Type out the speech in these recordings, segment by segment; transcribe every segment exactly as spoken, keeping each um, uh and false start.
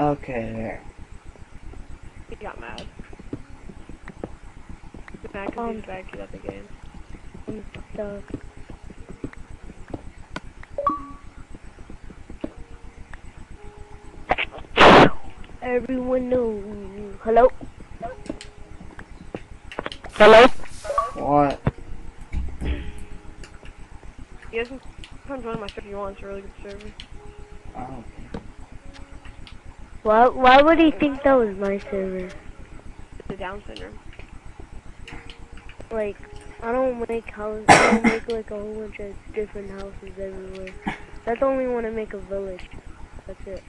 Okay, there. He got mad. He's mad because um, he's back at the game. I'm stuck. Everyone knows. Hello? Hello? What? You guys can come join my server if you want. It's a really good server. Oh. Why, why would he think that was my server? It's a down center. Like, I don't make houses. I don't make like a whole bunch of different houses everywhere. That's only when I make a village. That's it.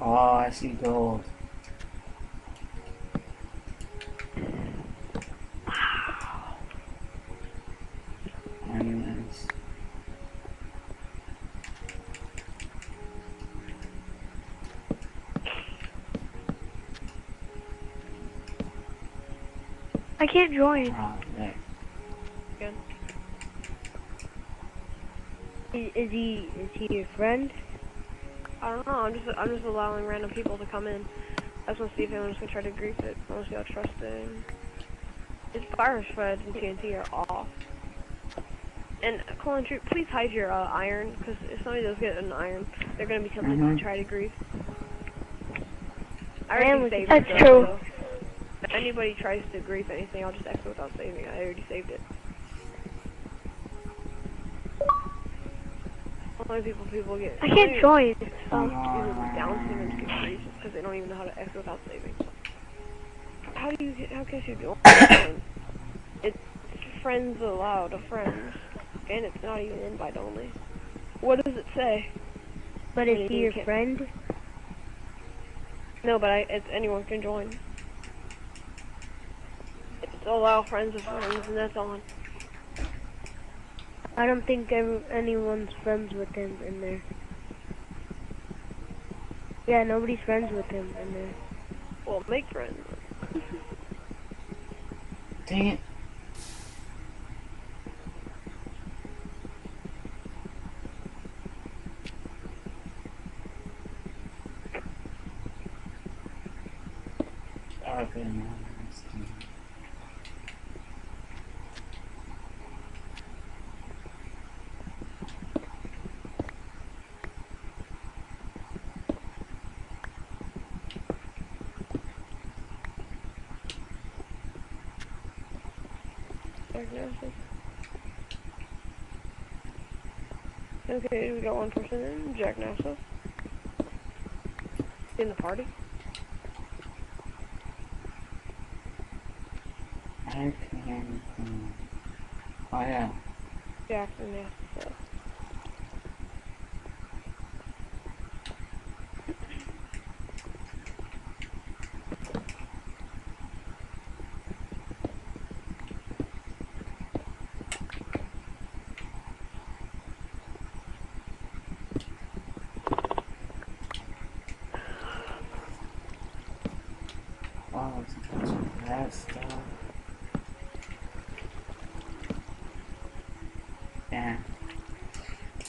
Oh, I see gold. Monuments. I can't join. Oh, there. Good. Is, is he is he your friend? I don't know. I'm just I'm just allowing random people to come in. I just want to see if anyone's gonna try to grief it. I want to see how trusting. His fire spreads and T N T are off. And Colin, please hide your uh, iron, because if somebody does get an iron, they're gonna be tempted mm-hmm. to try to grief. I already saved it. That's true. So if anybody tries to grief anything, I'll just exit without saving it. I already saved it. Only people people get. I can't join. Stop bouncing and get grief because they don't even know how to exit without saving. How do you get? How can you join? It's friends allowed. A friend. And it's not even invite only. What does it say? But is he your friend? No, but I, it's anyone can join. It's allow friends of friends, and that's on. I don't think every, anyone's friends with him in there. Yeah, nobody's friends with him in there. Well, make friends. Dang it. Okay, we got one person in, Jack Nassau. In the party. I can Oh yeah. Jack Nassau.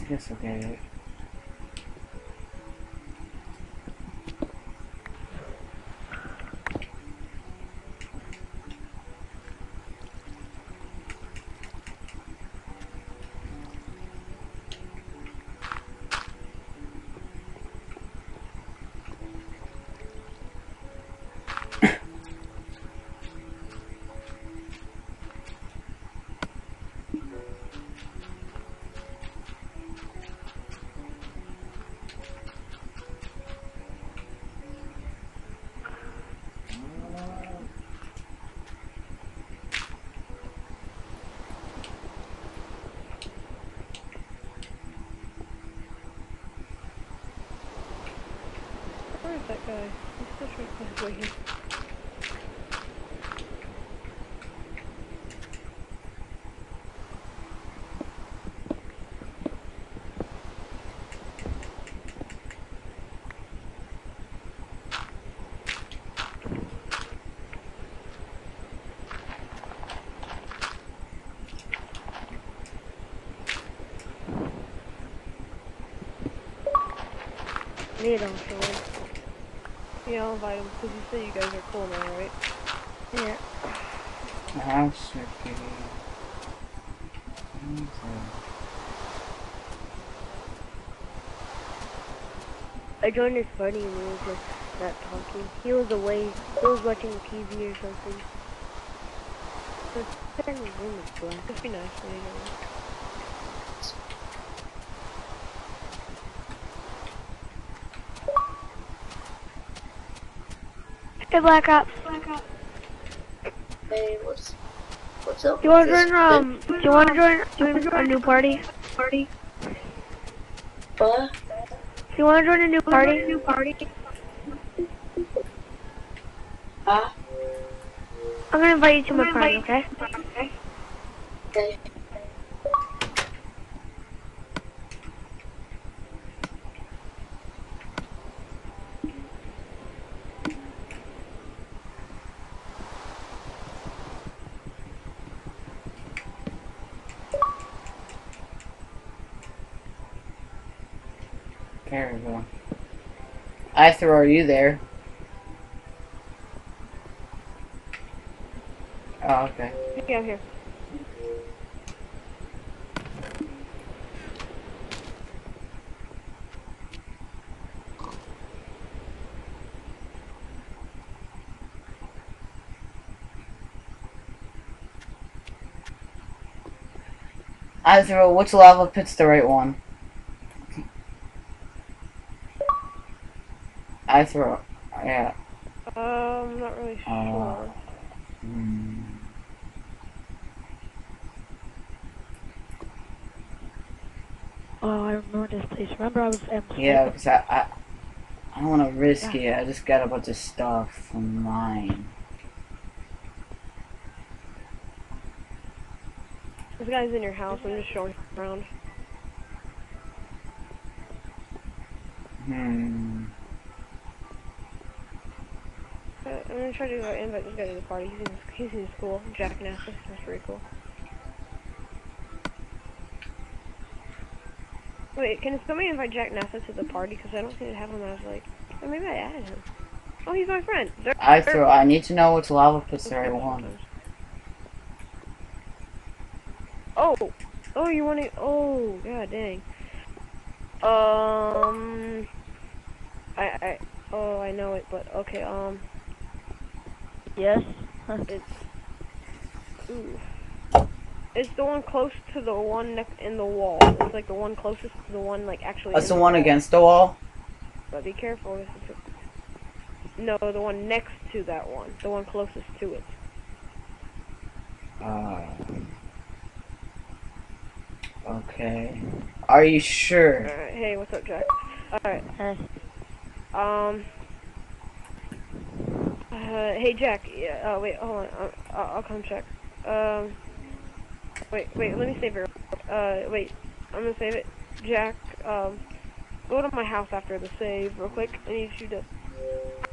Yes, okay. That guy. He's still trying to play him. hate him, so you know, invite him, because you say you guys are cool now, right? Yeah. That's okay. I joined his party and he was just not talking. He was away. He was watching T V or something. So it's kind of room is black. It'd be nice for you guys. Hey, Black Ops. Black Ops. Hey, what's what's up? Do you want to join? Um, do you want to join, join a new party? Party. What? Do you want to join a new party? New party. Huh? I'm gonna invite you to my party, okay? Okay. Okay. There we go. I throw you there. Oh, okay. Yeah, I'm here. I throw which lava pit's the right one? I throw, yeah. Um, I'm not really sure. Uh, mm. Oh, I remember this place. Remember I was empty. Yeah, because I, I, I don't want to risk yeah. it. I just got a bunch of stuff from mine. This guy's in your house. I'm just showing him around. Hmm. I'm gonna try to go invite this guy to the party. He's in, he's in school. Jack Nassus. That's pretty cool. Wait, can somebody invite Jack Nassus to the party? Because I don't seem to have him. I was like, oh, maybe I added him. Oh, he's my friend. They're I throw. I need to know which lava pits I want. Oh, oh, you want to? Oh, god dang. Um, I, I, oh, I know it, but okay. Um. Yes, it's ooh. It's the one close to the one next in the wall. It's like the one closest to the one like actually. That's the, the one wall. Against the wall. But be careful. This is a... No, the one next to that one. The one closest to it. Uh. Okay. Are you sure? All right. Hey, what's up, Jack? All right. Hey. Um. Uh, hey Jack, yeah, uh, wait, hold on, uh, I'll come check. Um, wait, wait, let me save it. Uh, wait, I'm gonna save it. Jack, um, go to my house after the save real quick. I need you to,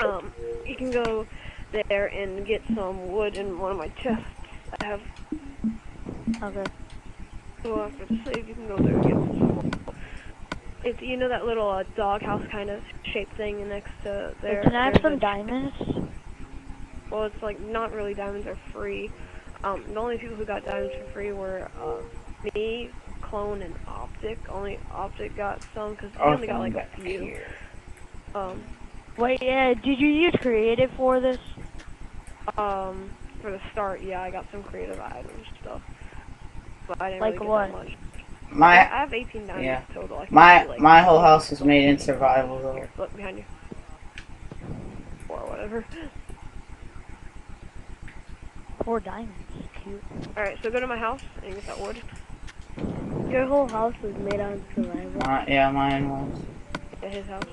um, you can go there and get some wood in one of my chests I have. Okay. So after the save, you can go there and get some wood. It's, you know that little, uh, doghouse kind of shaped thing next to there? Wait, can I have some diamonds? Well, it's like not really diamonds are free. Um, the only people who got diamonds for free were uh, me, Clone, and Optic. Only Optic got some because he only got like a few. Um, Wait, yeah, did you use creative for this? Um, for the start, yeah, I got some creative items and stuff. But I didn't like really what? Get that much. My yeah, I have eighteen diamonds yeah. total. I my like, my whole house is made in survival though. Here, look behind you. Or whatever. Four diamonds, cute. Alright, so go to my house and get that wood. Your whole house was made out of survival. Uh, yeah, mine was. Yeah, his house.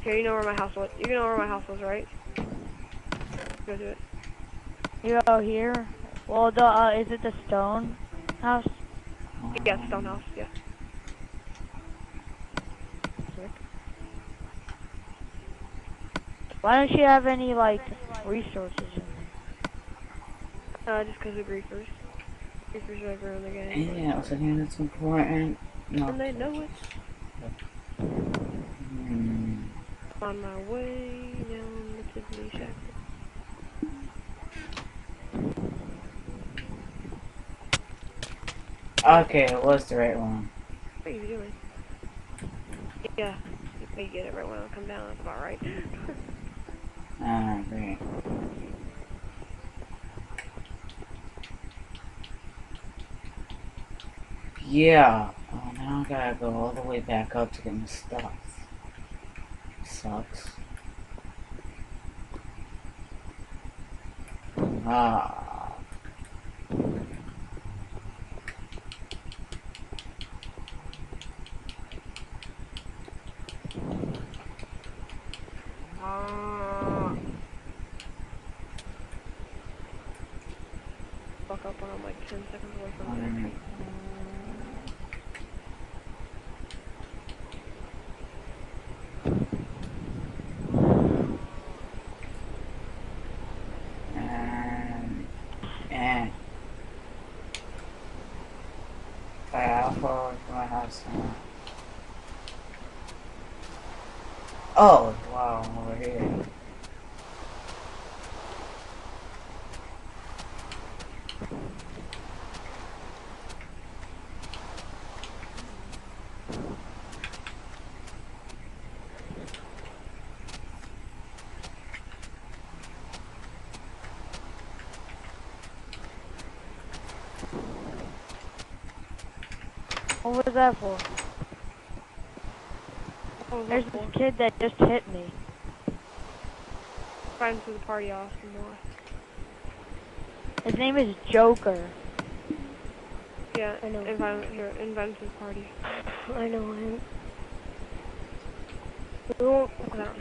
Here, you know where my house was. You know where my house was, right? Go do it. You go here? Well, the, uh, is it the stone house? Yeah, stone house, yeah. Why don't you have any, like, resources in there? Uh, just because of griefers. Griefers are everywhere in the game. Yeah, also here, that's important. No. And they know it. Hmm. On my way down the Tiffany shack. Okay, it was the right one. What are you doing? Yeah, you get it right when I come down. That's about right. Ah, great. Yeah. Oh, now I gotta go all the way back up to get my stuff. Sucks. Ah. Ah. Fuck up on like ten seconds away from the next one. Oh, wow, I'm over here. What was that for? There's this kid that just hit me. Friends of the party, Austin Moore. His name is Joker. Yeah, I know. Invite him, here, invite him to the party. I know him. He won't,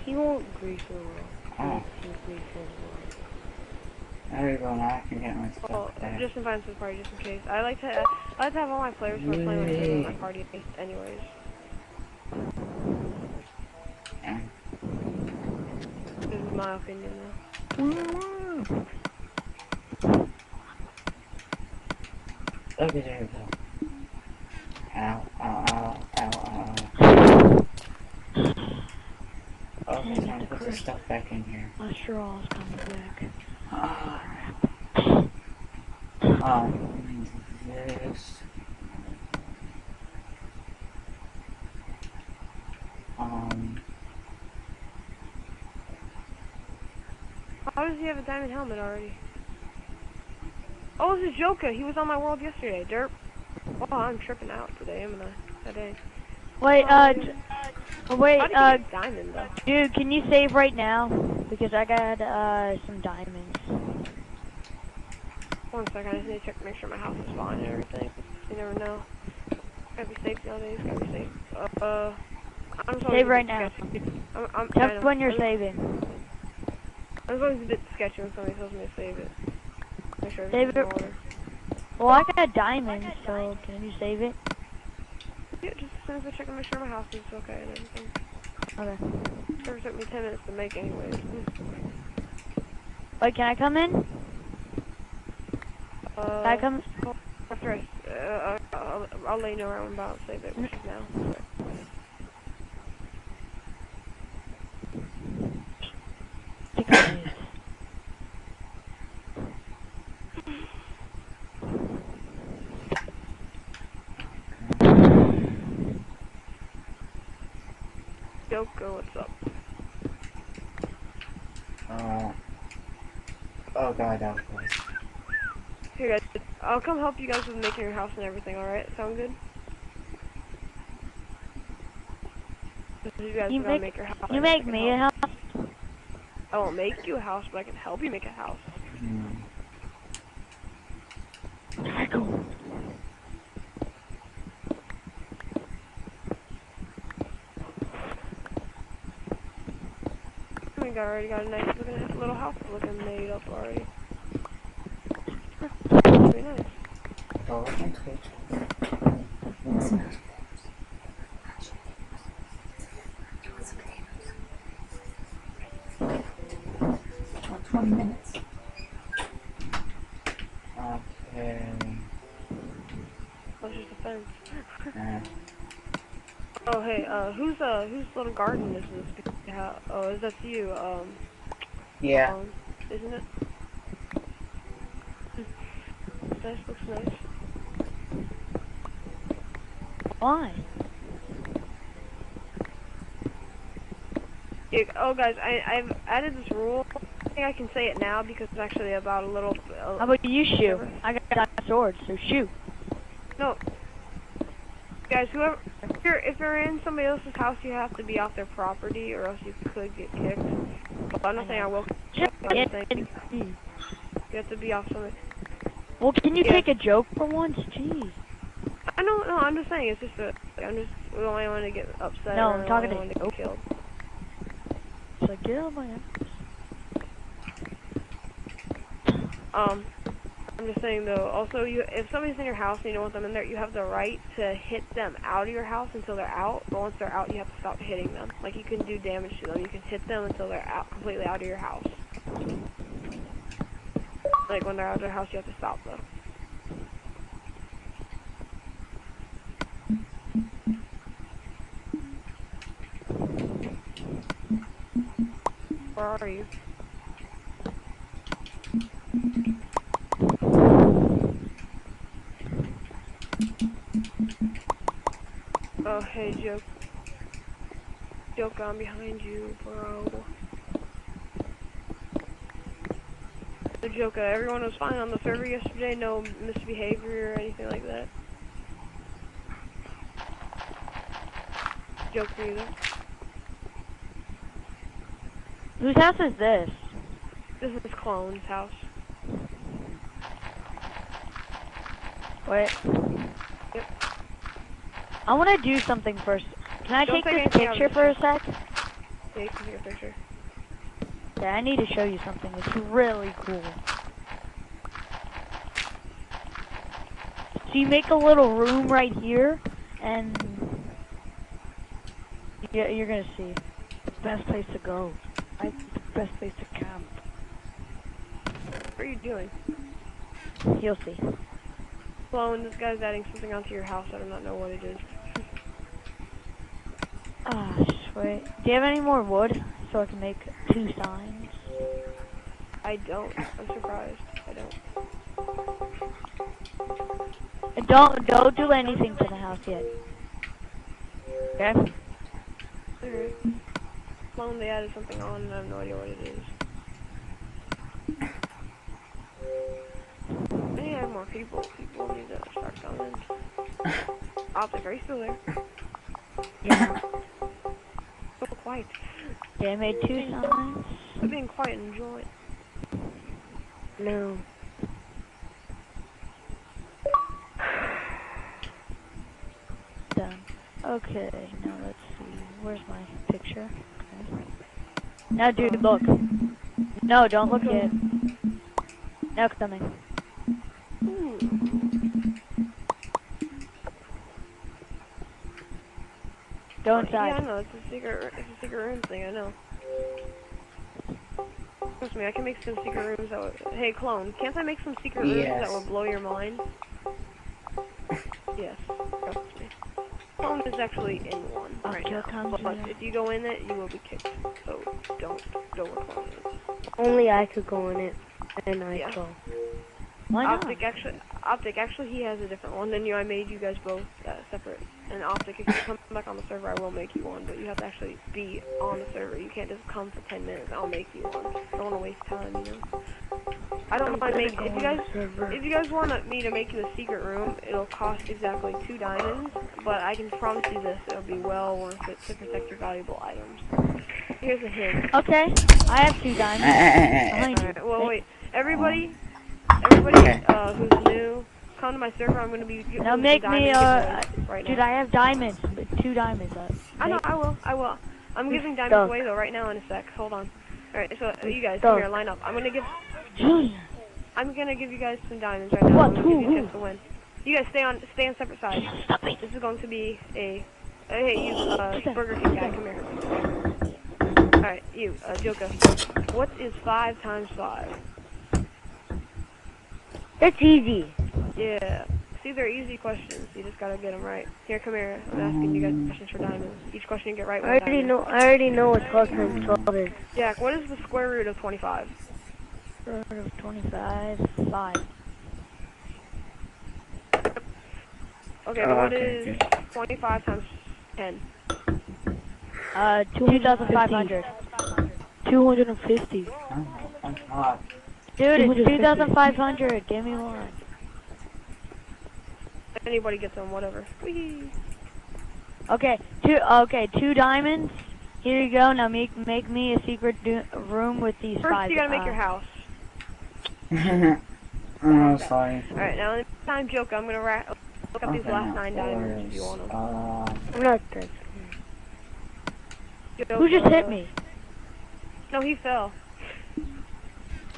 he won't grief the world. Oh. He'll grief his world. There you go, now I can get my stuff. Oh, back. Just invite him to the party just in case. I like to, I like to have all my players who are playing with me in my party anyways. My opinion though. Okay, there we go. Ow, ow, ow, ow, ow. Okay, so I'm gonna put this stuff back in here. My straw is coming back. Oh, crap. Um, this. Um. How does he have a diamond helmet already? Oh, this is Joker. He was on my world yesterday. Derp. Oh, I'm tripping out today, am I? Today. Wait, uh, oh, wait, uh, diamond, though? Dude, can you save right now? Because I got, uh, some diamonds. One second, I just need to check, make sure my house is fine and everything. You never know. Gotta be safe nowadays, gotta be safe. Uh, uh I'm sorry. Save right now. I'm, I'm, That's when you're I'm, saving. I was always a bit sketchy when somebody tells me to save it. Make sure save it. Well, I got diamonds, I got so diamonds. Can you save it? Yeah, just as soon as I check and make sure my house is okay and everything. Okay. It never took me ten minutes to make anyways. Wait, can I come in? Uh, can I come? After I, uh, I'll, I'll let you know where I'm about to save it, which is now. Okay. Joker, what's up? Uh, oh god, that was... Here guys, I'll come help you guys with making your house and everything, alright? Sound good? You guys you make, make your house. You make me a house? I won't make you a house, but I can help you make a house. Hmm. There I go. I already got a nice looking little house looking made up already. Very nice. Oh, okay. twenty minutes. Okay. Closer to the fence. uh. Oh, hey, uh, whose, uh, whose little garden is this? Oh, that's you, um... Yeah. Um, isn't it? This looks nice. Why? Yeah, oh, guys, I, I've added this rule. I think I can say it now because it's actually about a little... Uh, How about you shoot? Whatever. I got a sword, so shoot. No. Guys, whoever... If you're, if you're in somebody else's house, you have to be off their property, or else you could get kicked. But I'm not saying I will. You have to be off somebody. Well, can you yeah. take a joke for once? Jeez. I don't know. I'm just saying. It's just that I'm just we only want to get upset. No, I'm talking to get killed. It's like get out of my house. Um. I'm just saying though, also, you, if somebody's in your house and you don't want them in there, you have the right to hit them out of your house until they're out, but once they're out, you have to stop hitting them. Like, you can do damage to them, you can hit them until they're out, completely out of your house. Like, when they're out of their house, you have to stop them. Where are you? Oh, hey, Joke. Joke, I'm behind you, bro. The Joke, uh, everyone was fine on the server yesterday, no misbehavior or anything like that. Joke, are you there? Whose house is this? This is Clone's house. Wait. Yep. I want to do something first. Can I Don't take this picture for a sec? Yeah, you can take a picture. Yeah, I need to show you something. It's really cool. So you make a little room right here, and yeah, you're gonna see. It's the best place to go. I, it's the best place to camp. What are you doing? You'll see. Well, and this guy's adding something onto your house. I do not know what it is. Ah, oh, sweet. Do you have any more wood so I can make two signs? I don't. I'm surprised. I don't. Don't don't do anything to the house yet. Okay. Alright. Well, they added something on, and I have no idea what it is. They have more people. People need to start coming. Optic, are you still there? Yeah. So quiet. Yeah, I made two signs. I'm being quiet and enjoy it. No. Done. Okay, now let's see. Where's my picture? Okay. Now, dude, look. No, don't look at it. Now coming. Go inside. Yeah, I know. It's a secret. It's a secret room thing. I know. Trust me, I can make some secret rooms that would. Hey, Clone, can't I make some secret rooms yes. that will blow your mind? Yes. Trust me. Clone is actually in one oh, right now. But you. If you go in it, you will be kicked. So don't go with Clone. Only I could go in it, and I yeah. go. Why not? Optic actually, Optic actually, he has a different one than you. I made you guys both uh, separate. And Optic, if you come back on the server, I will make you one. But you have to actually be on the server. You can't just come for ten minutes. And I'll make you one. I don't want to waste time, you know. I don't mind making. If you guys, if you guys want me to make you a secret room, it'll cost exactly two diamonds. But I can promise you this: it'll be well worth it to protect your valuable items. Here's a hint. Okay, I have two diamonds. Alright, well, wait, everybody. Everybody uh, who's new, come to my server. I'm gonna be now make me uh, right dude. Now. I have diamonds, two diamonds. Uh, I know. I will. I will. I'm giving diamonds Dunk. away though right now in a sec. Hold on. All right. So you guys Dunk. here, line up. I'm gonna give. I'm gonna give you guys some diamonds right now. What? I'm gonna give you a chance to win. You guys stay on, stay on separate sides. Stop me. This is going to be a. Uh, hey, you, uh, Burger King guy, come here. All right, you, uh, Joker. What is five times five? That's easy. Yeah. See, they're easy questions. You just gotta get them right. Here, come here. I'm asking you guys questions for diamonds. Each question you get right. I already know. I already know what cos times twelve is. Jack, what is the square root of twenty-five? Square root of twenty-five, five. Okay, oh, what okay, is okay. twenty-five times ten? Uh, two thousand five hundred. Two hundred and fifty. Dude, it's two thousand five hundred. Give me one. Anybody gets them, whatever. Whee. Okay, two. Okay, two diamonds. Here you go. Now make make me a secret do room with these First five. First, you gotta uh, make your house. Oh, sorry. All right, now next time, Joker, I'm gonna ra look up okay, these last nine diamonds if you want them. Uh, I'm not good. Joker, who just hit me? No, he fell.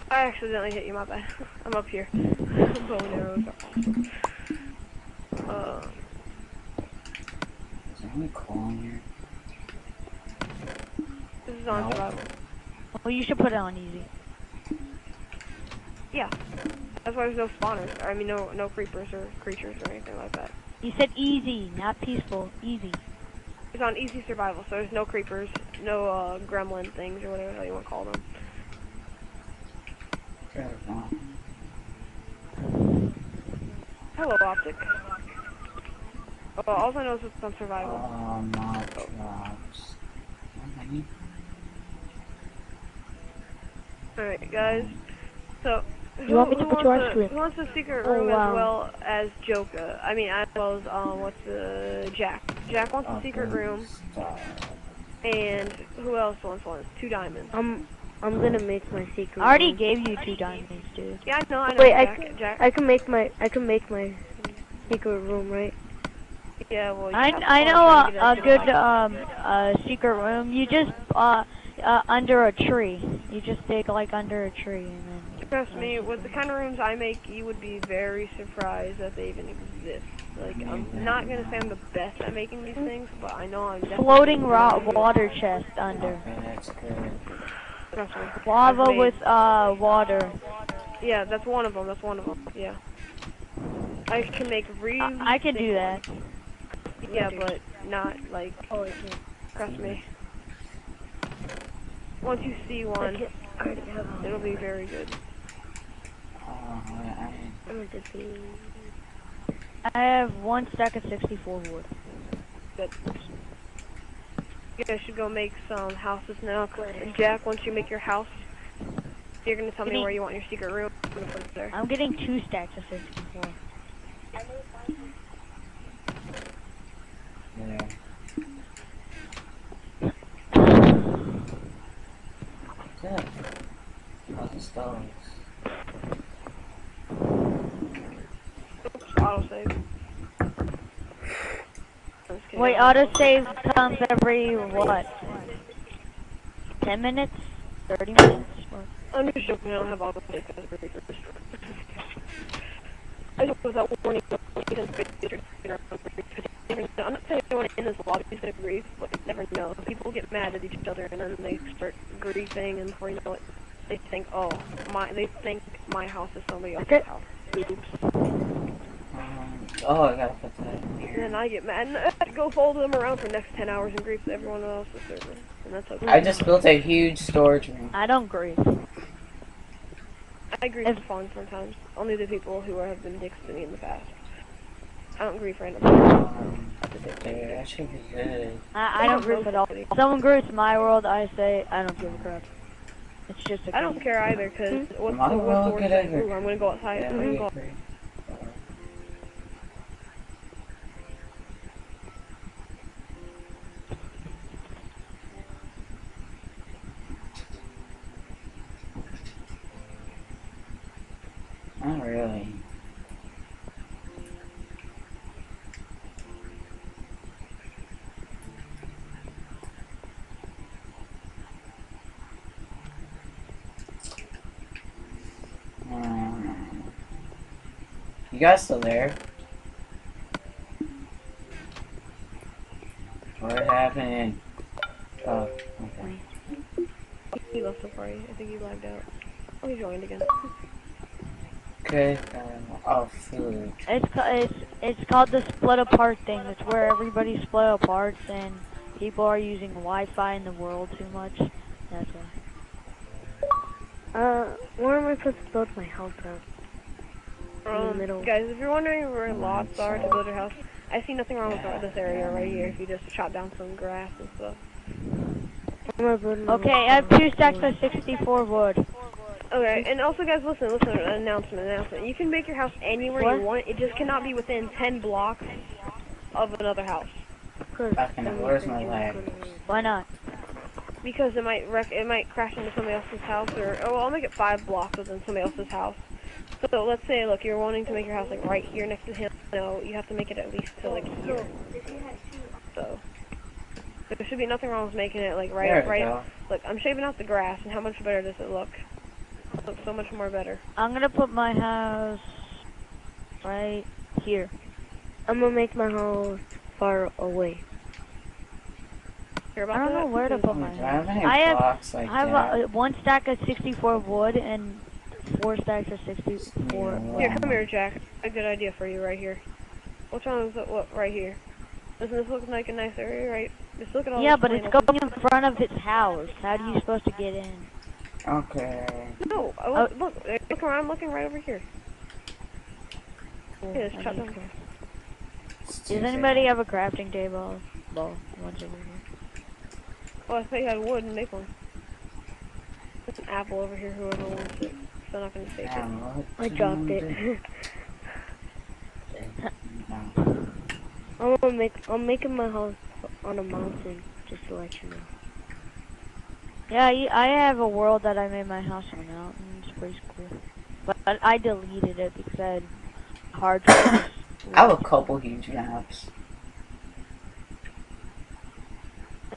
I accidentally hit you, my bad. I'm up here. Bow and arrows are awesome. Uh, is there any coal on here? This is on survival. No. Well, you should put it on easy. Yeah. That's why there's no spawners. Or, I mean, no no creepers or creatures or anything like that. You said easy, not peaceful. Easy. It's on easy survival, so there's no creepers, no uh, gremlin things or whatever the hell you want to call them. Hello, Optic. Oh, all I know is it's on survival. Oh, my God. Alright, guys. So, who, you want me to put your ice cream? Who wants a secret room oh, wow. as well as Joker? I mean, as well as, um, what's the... Jack. Jack wants a secret room. And who else wants one? Two diamonds. Um... I'm gonna make my secret. I already room. gave you two diamonds, dude. Yeah, I know, I know. Wait, Jack, I, can, Jack. I can make my, I can make my secret room, right? Yeah, well. I I know a, a good um uh secret room. You just uh, uh under a tree. You just dig like under a tree and then. Trust me, with the kind of rooms I make, you would be very surprised that they even exist. Like, I'm not gonna say I'm the best at making these things, but I know I'm. Floating rock water chest under. Lava with uh water. Yeah, that's one of them. That's one of them. Yeah. I can make really. Uh, I can do that. Ones. Yeah, but not like. Oh, okay. Trust me. Once you see one, it'll be very good. I have one stack of sixty-four wood. Good. You guys should go make some houses now. Jack, once you make your house, you're gonna tell me where you want your secret room. I'm gonna put it there. I'm getting two stacks of sixty-four. Yeah. Good. How's the stones? Oops, autosave. Wait, autosave comes every, what, ten minutes? thirty minutes? What? I'm just joking, I don't have autosave because we're here. I just was out warning you, I'm not saying anyone in this lobby is going to grieve, but you never know. People get mad at each other and then they start grieving, and before you know it, they think, oh, my, they think my house is somebody else's okay. house. Oops. Oh, I gotta put that in here. And then I get mad and I have to go fold them around for the next ten hours and grief to everyone else's server. And that's okay. I just built a huge storage room. I don't grief. I grief the phone sometimes. Only the people who have been dicks to me in the past. I don't grief randomly. Um, dude, I should be good. I, I don't, don't grief at all. If someone grieves my world, I say, I don't give a crap. It's just a I don't care either, because hmm? what's the worst world thing? Ooh, I'm gonna go outside. Yeah, I'm gonna go outside. Not really. Um, you guys still there? What happened? Oh, okay. He left the party. I think he lagged out. Oh, he joined again. Okay. Oh, food. It's it's it's called the split apart thing. It's where everybody split apart and people are using Wi-Fi in the world too much. That's why. Uh, where am I supposed to build my house at? Um, in the middle. Guys, if you're wondering where lots are to build your house, I see nothing wrong with this area right here. If you just chop down some grass and stuff. Okay, I have two stacks of sixty-four wood. Okay, and also guys, listen, listen, announcement, announcement. You can make your house anywhere what? you want, it just cannot be within ten blocks of another house. Fucking where's my leg? Why not? Because it might wreck, it might crash into somebody else's house, or, oh, I'll make it five blocks within somebody else's house. So let's say, look, you're wanting to make your house like right here next to him. No, you have to make it at least to like here. So there should be nothing wrong with making it like right, right. Go. Look, I'm shaving out the grass, and how much better does it look? Looks so much more better. I'm gonna put my house right here. I'm gonna make my house far away. About I don't know where to put my house. I have, like I have a, one stack of sixty-four wood and four stacks of sixty-four. Here, come here, Jack. A good idea for you right here. Which one is it? What right here? Doesn't this look like a nice area, right? Just look at all. Yeah, but it's going in front of its house. How are you supposed to get in? Okay. No, I was, oh. look, look around, I'm looking right over here. Yeah, let's chop down. Does anybody have a crafting table? Well, one's over here. Well, I thought you had wood and make one. There's an apple over here, whoever wants it. So I'm not going to take it. I dropped it. I'm gonna make, I'm making my house on a mountain, just to let you know. Yeah, I have a world that I made my house on out, and it's pretty cool. But I deleted it because I had hard drives. I have a couple huge maps.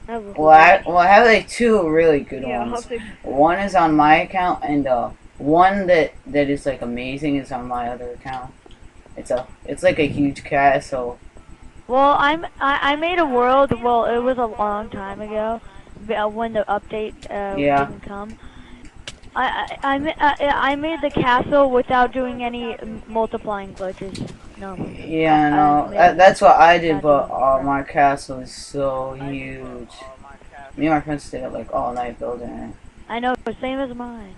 Well, I, well, I have like two really good yeah, ones. One is on my account, and uh, one that that is like amazing is on my other account. It's a it's like a huge castle. Well, I'm I, I made a world. Well, it was a long time ago. When the update uh, yeah. didn't come, I I, I I made the castle without doing any multiplying glitches. No. Yeah, no, that, that's what I did. But oh, my castle is so huge. Me and my friends stayed up like all night building it. I know, but same as mine.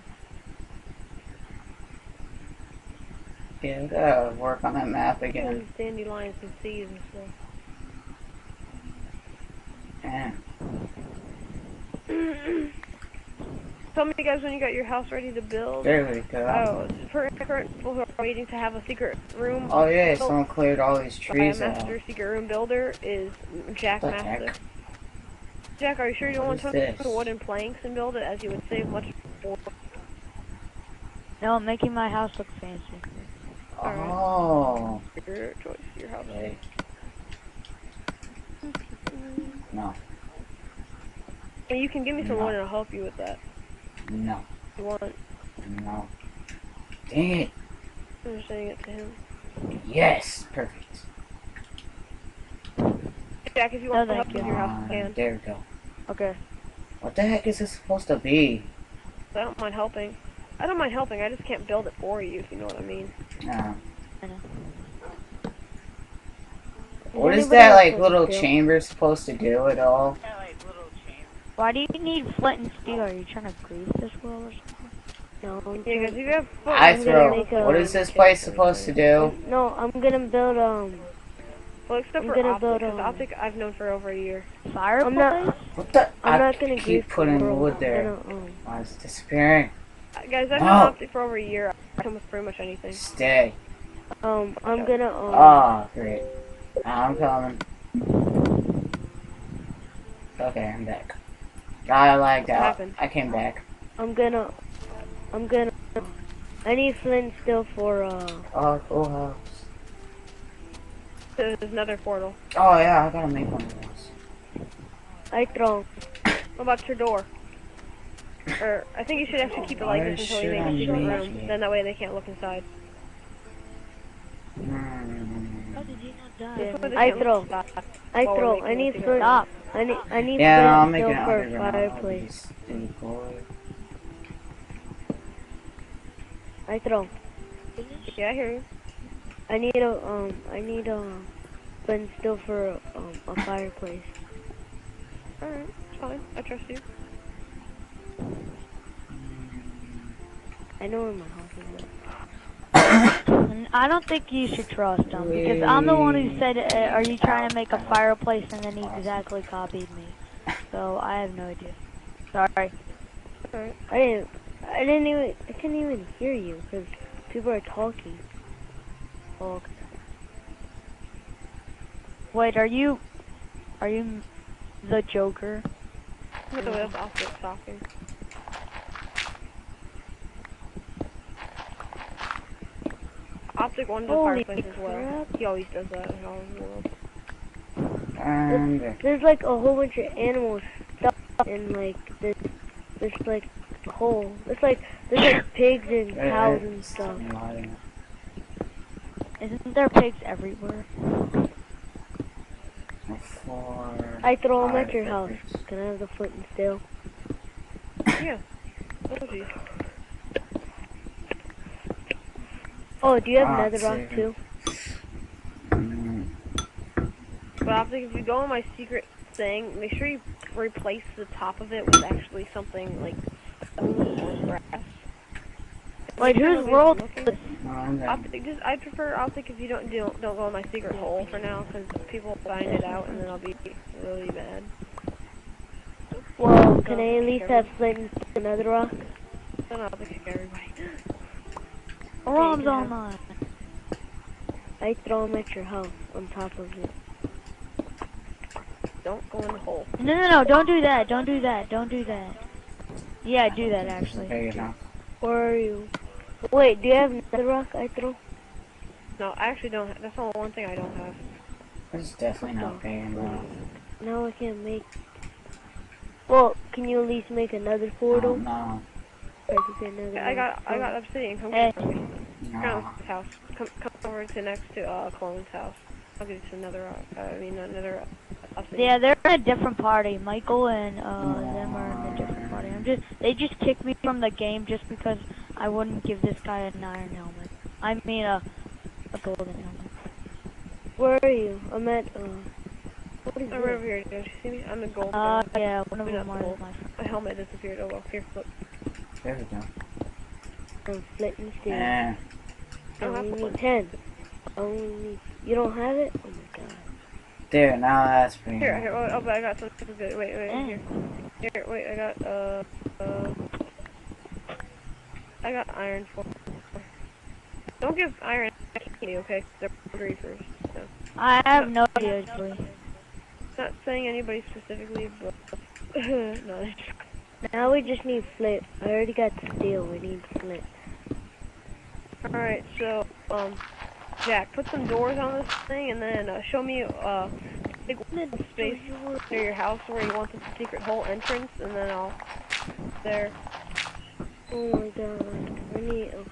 Yeah, we gotta work on that map again. Dandelions and seeds and stuff. Yeah. Tell me, guys, when you got your house ready to build. There we go. Oh, for people who are waiting to have a secret room. Oh yeah, someone cleared all these trees out. My master secret room builder is Jack Master. Jack, are you sure you don't want to put wooden planks and build it, as you would save much more? No, I'm making my house look fancy. Oh. Your choice, your house. No. Well, you can give me some wood and I'll help you with that. No. You want it? No. Dang it. I'm just saying it to him. Yes, perfect. Jack, if you want no, to help you with your house, you can. There we go. Okay. What the heck is this supposed to be? I don't mind helping. I don't mind helping, I just can't build it for you, if you know what I mean. No. I know. What is that, like, little chamber supposed to do at all? Why do you need flint and steel? Are you trying to grease this world or something? No. Yeah, because you have flint. I throw. What is this place supposed to do? No, I'm gonna build um. Well, except I'm for gonna optic, build um, optic I've known for over a year. Fireplace. I'm not. What the? I'm not gonna keep putting the wood there. Gonna, um, oh, it's disappearing. Uh, guys, I've known oh. optic for over a year. I come with pretty much anything. Stay. Um, I'm gonna um. Oh, great. I'm coming. Okay, I'm back. I lagged out. I came back. I'm gonna, I'm gonna, I need flint still for, uh... Oh, cool house. There's another portal. Oh, yeah, I gotta make one of those. I throw. What about your door? Or, I think you should actually keep it like this until you make a secret room. Then that way they can't look inside. How did you not die? Yeah, I throw. I throw. I need flint. Stop. I need, I need yeah, no, to for a fireplace. I throw. Yeah, I hear you. I need a um I need a blend still for um a fireplace. Alright, it's fine. I trust you. I know where my house is at. I don't think you should trust him because I'm the one who said, uh, "Are you trying to make a fireplace?" And then he exactly copied me. So I have no idea. Sorry. Alright. I didn't. I didn't even. I couldn't even hear you because people are talking. Oh, okay. Wait, are you? Are you the Joker? With the wheels off, it's talking. Optic one does fireplace as well. He always does that in all the world. Um, there's, there's like a whole bunch of animals stuck in like this, this like hole. It's like there's like pigs and cows and stuff. Isn't there pigs everywhere? Four, I throw them at your house. Can I have the flint and steel? Yeah. Oh, do you have another rock too? Mm. But I think if you go on my secret thing, make sure you replace the top of it with actually something like grass. Wait, whose world? I just I prefer. I'll think if you don't do don't go in my secret hole for now, because people will find it out and then I'll be really bad. Well, can I at least have flint and another rock? Then I'll pick everybody. Roms on mine. I throw them at your house on top of it. Don't go in the hole. No, no, no! Don't do that! Don't do that! Don't do that! Yeah, do that actually. There you go. Where are you? Wait, do you have another rock I throw? No, I actually don't have. That's the one thing I don't have. That's definitely not paying enough. Now I can't make... Well, can you at least make another portal? Oh, no. Another I got I got obsidian. Come hey. over no. Come to house. Come, come over to next to uh, Coleman's house. I'll give you another rock. Uh, I mean, another obsidian. Yeah, they're in a different party. Michael and uh, no. them are in a different party. I'm just, they just kicked me from the game just because... I wouldn't give this guy an iron helmet. I mean a, a golden helmet. Where are you? I'm at, uh, what is I'm over here, don't you see me? I'm the golden uh, helmet. Yeah, one of them are my friend. My helmet disappeared. Oh well, here, look. There we go. I'm flitting still. Nah. I only need one. ten. I only need... You don't have it? Oh my god. Dude, now that's pretty Here, here, oh, but I got something good. Wait, wait, eh. here. Here, wait, I got, uh, uh... I got iron for. Don't give iron to me, okay? They're griefers. So. I have no idea. Not saying anybody specifically, but no. Now we just need flint. I already got steel. We need flint. All right, so um, Jack, put some doors on this thing, and then uh, show me uh, big space near your house where you want the secret hole entrance, and then I'll there. Oh my god, I need, oh.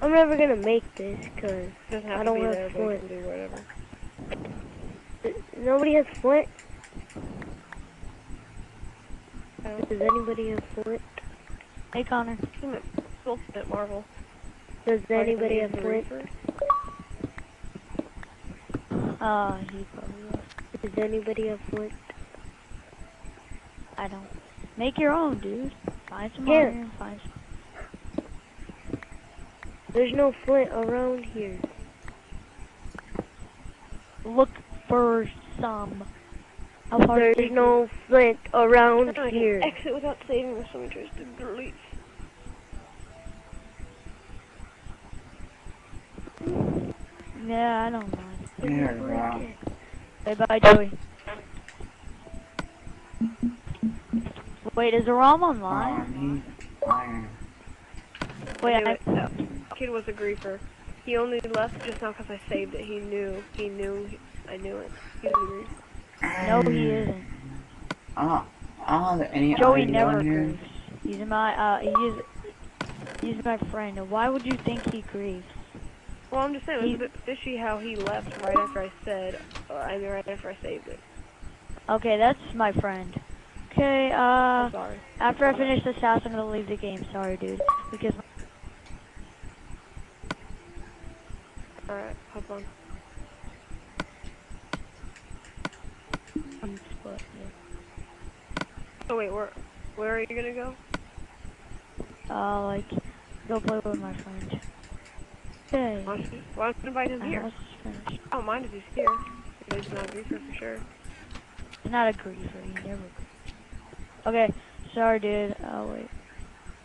I'm never gonna make this because I don't have there, flint. Do whatever. Nobody has flint? Um, Does anybody have flint? Hey Connor. Ultimate Marvel. Does anybody have flint? Uh, he probably does. Does anybody have flint? I don't. Make your own, dude. Find some Here. iron, find some. There's no flint around here. Look for some. There's no it? flint around I here. Exit without saving with some interest in delete. Yeah, I don't mind. There we go. Bye bye, Joey. Wait, is the ROM online? Iron. Wait, I. I no. Kid was a griefer. He only left just now because I saved it. He knew. He knew. I knew it. He was a griefer. No, he isn't. Ah, oh, ah. Oh, any Joey never grieves. He's my. Uh, he's. He's my friend. Why would you think he grieves? Well, I'm just saying it was he, a bit fishy how he left right after I said. Uh, I mean, right after I saved it. Okay, that's my friend. Okay. Uh. Sorry. After I finish this house, I'm gonna leave the game. Sorry, dude. Because. Alright, hop on. I'm split, yeah. Oh wait, where, where are you gonna go? Uh, like, go play with my friend. Hey. Why don't you invite him here? I don't mind if he's here. He's not a griefer for sure. Not a griefer, he never griefer. Okay, sorry dude, oh wait.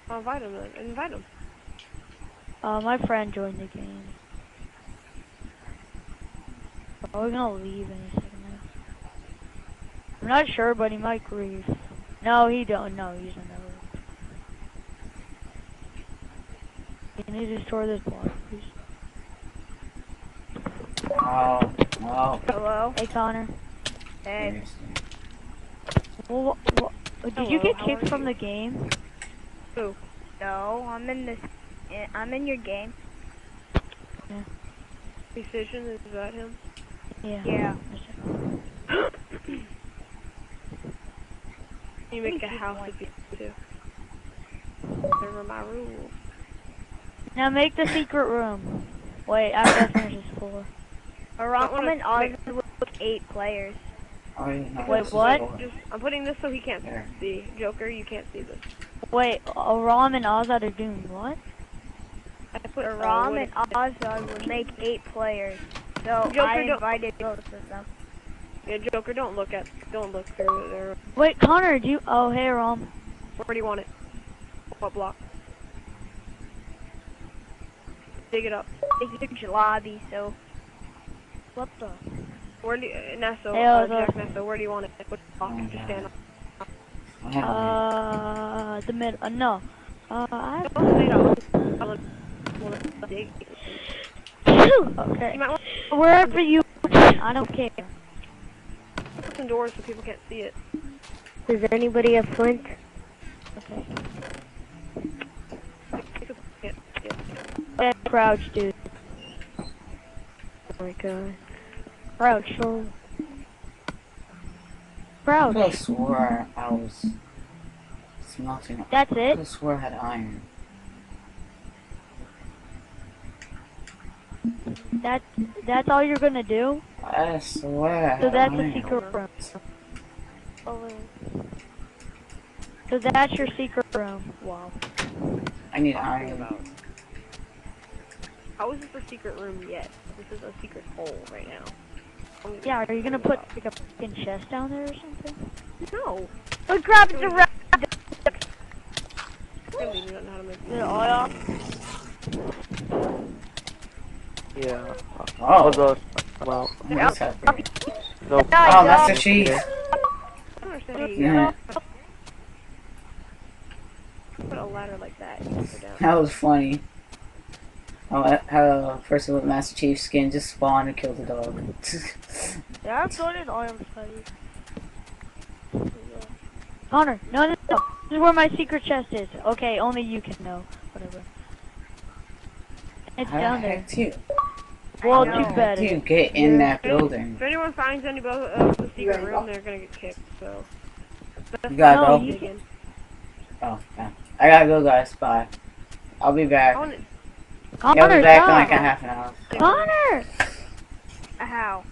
I'll invite him then, invite him. Uh, my friend joined the game. Oh, we're gonna leave any second now. I'm not sure, but he might grieve. No, he don't, no, he's another. You need to store this block, please. Oh, oh. Hello? Hey, Connor. Hey. Well, well, did Hello, you get kicked from you? the game? Who? No, I'm in this, I'm in your game. Yeah. Precision, is that him? Yeah. Yeah. You make a house of you, too. Those are my rules. Now make the secret room. Wait, I gotta finish this floor. I'm in odds with eight players. I mean, Wait, what? Just, I'm putting this so he can't there. see. Joker, you can't see this. Wait, Aram and Ozad are doing what? I put Aram oh, and Ozad would make eight players. So Joker, I invited both of them. Yeah, Joker, don't look at, don't look through there. Wait, Connor, do you? Oh, hey, Aram. Where do you want it? What block? Dig it up. It's a huge lobby, so. What the? Where do you, Nesso, hey, uh, Jack Nesso, where do you want it? What block? Oh, Just stand up. Uh, the mid, uh, no. Uh, I don't dig. Okay. You might want Wherever you, I don't care. Put some doors so people can't see it. Does anybody have flint? Okay. Crouch, dude. Oh my god. Crouch. Oh. Crouch. I swore I was smelting. That's it? I swore I had iron. That, that's all you're gonna do? I swear I had So that's iron. a secret room. Oh. So that's your secret room. Wow. I need iron. About. How is this a secret room yet? This is a secret hole right now. Yeah, are you gonna put like a fucking chest down there or something? No. Oh crap, it's a rat! Really don't know how to make it all up. Yeah. Oh, those. Well, that's happening. Oh, that's the cheese. Yeah. Put a ladder like that. That was funny. Oh, how a person with Master Chief skin just spawned and killed the dog. Yeah, I'm throwing an arm study. Connor, no, no, no. This is where my secret chest is. Okay, only you can know. Whatever. It's how down the heck there. Do well, too bad. You get in that building. If anyone finds any of the secret room, they're gonna get kicked. So. You gotta no, go. You oh, yeah. I gotta go, guys. Bye. I'll be back. Connor, yeah, we'll be back in like a half an hour. Connor! How?